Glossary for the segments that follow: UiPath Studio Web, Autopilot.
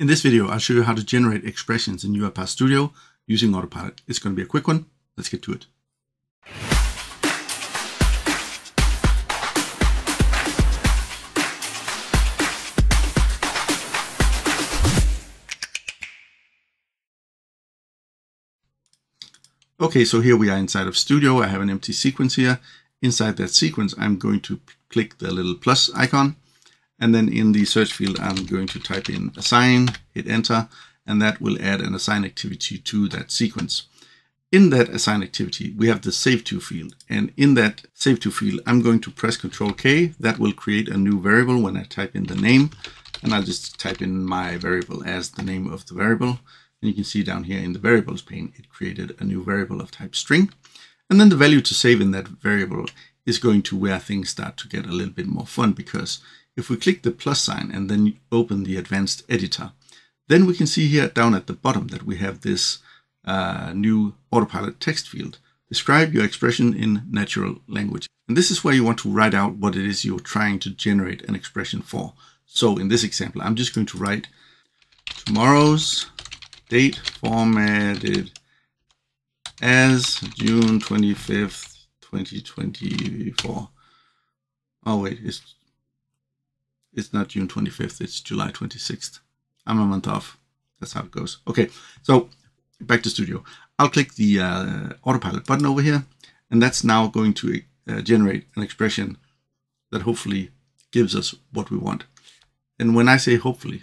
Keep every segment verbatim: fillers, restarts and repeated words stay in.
In this video, I'll show you how to generate expressions in UiPath Studio using Autopilot. It's going to be a quick one. Let's get to it. Okay, so here we are inside of Studio. I have an empty sequence here. Inside that sequence, I'm going to click the little plus icon. And then in the search field, I'm going to type in assign, hit enter, and that will add an assign activity to that sequence. In that assign activity, we have the save to field. And in that save to field, I'm going to press Control K. That will create a new variable when I type in the name. And I'll just type in my variable as the name of the variable. And you can see down here in the variables pane, it created a new variable of type string. And then the value to save in that variable is going to where things start to get a little bit more fun, because if we click the plus sign and then open the advanced editor, then we can see here down at the bottom that we have this uh, new autopilot text field. Describe your expression in natural language. And this is where you want to write out what it is you're trying to generate an expression for. So in this example, I'm just going to write tomorrow's date formatted as June twenty-fifth, twenty twenty-four. Oh wait, it's, it's not June twenty-fifth, it's July twenty-sixth. I'm a month off, that's how it goes. Okay, so back to Studio. I'll click the uh, Autopilot button over here, and that's now going to uh, generate an expression that hopefully gives us what we want. And when I say hopefully,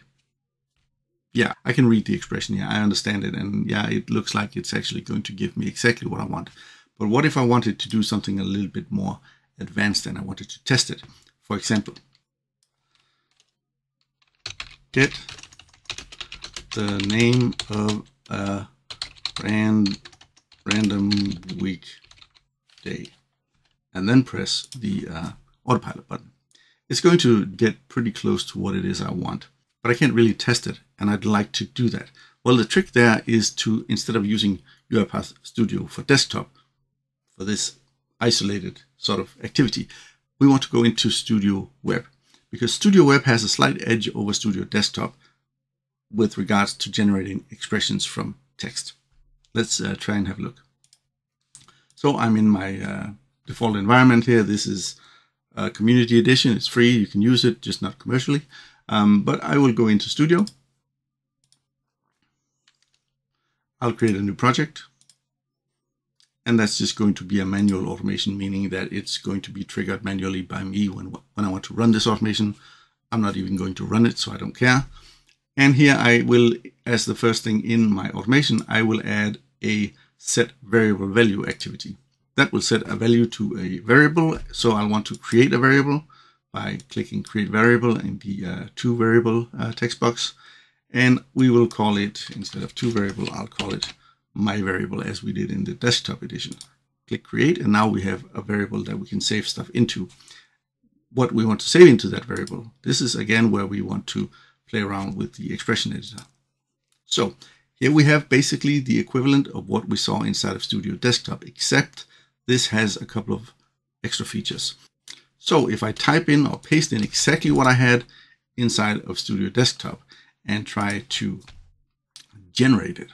yeah, I can read the expression here. I understand it. And yeah, it looks like it's actually going to give me exactly what I want. But what if I wanted to do something a little bit more advanced and I wanted to test it? For example, get the name of a ran, random weekday, and then press the uh, Autopilot button. It's going to get pretty close to what it is I want, but I can't really test it, and I'd like to do that. Well, the trick there is to, instead of using UiPath Studio for desktop, for this isolated sort of activity, we want to go into Studio Web, because Studio Web has a slight edge over Studio Desktop with regards to generating expressions from text. Let's uh, try and have a look. So I'm in my uh, default environment here. This is a community edition. It's free. You can use it, just not commercially. Um, but I will go into Studio. I'll create a new project. And that's just going to be a manual automation, meaning that it's going to be triggered manually by me when, when I want to run this automation. I'm not even going to run it, so I don't care. And here I will, as the first thing in my automation, I will add a set variable value activity. That will set a value to a variable. So I'll want to create a variable by clicking create variable in the uh, to variable uh, text box. And we will call it, instead of to variable, I'll call it my variable as we did in the desktop edition. Click create, and now we have a variable that we can save stuff into. What we want to save into that variable, this is again where we want to play around with the expression editor. So here we have basically the equivalent of what we saw inside of Studio Desktop, except this has a couple of extra features. So if I type in or paste in exactly what I had inside of Studio Desktop and try to generate it,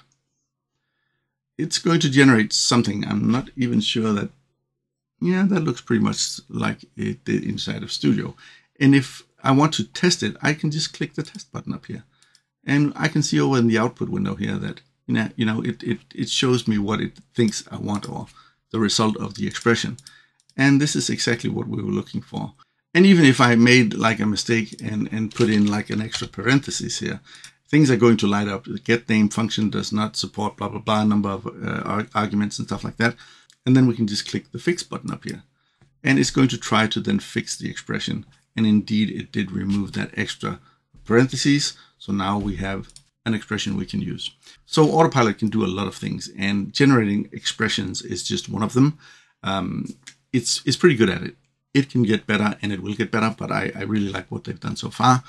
it's going to generate something. I'm not even sure that, yeah, that looks pretty much like it did inside of Studio. And if I want to test it, I can just click the test button up here. And I can see over in the output window here that, you know, you know it, it, it shows me what it thinks I want, or the result of the expression. And this is exactly what we were looking for. And even if I made like a mistake and, and put in like an extra parenthesis here, things are going to light up. The get name function does not support blah, blah, blah, number of uh, arguments and stuff like that. And then we can just click the fix button up here. And it's going to try to then fix the expression. And indeed, it did remove that extra parentheses. So now we have an expression we can use. So Autopilot can do a lot of things, and generating expressions is just one of them. Um, It's, it's pretty good at it. It can get better, and it will get better, but I, I really like what they've done so far.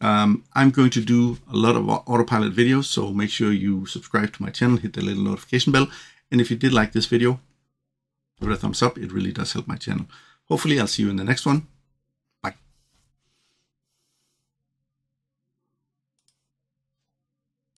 Um, I'm going to do a lot of Autopilot videos, so make sure you subscribe to my channel, hit the little notification bell. And if you did like this video, give it a thumbs up. It really does help my channel. Hopefully, I'll see you in the next one.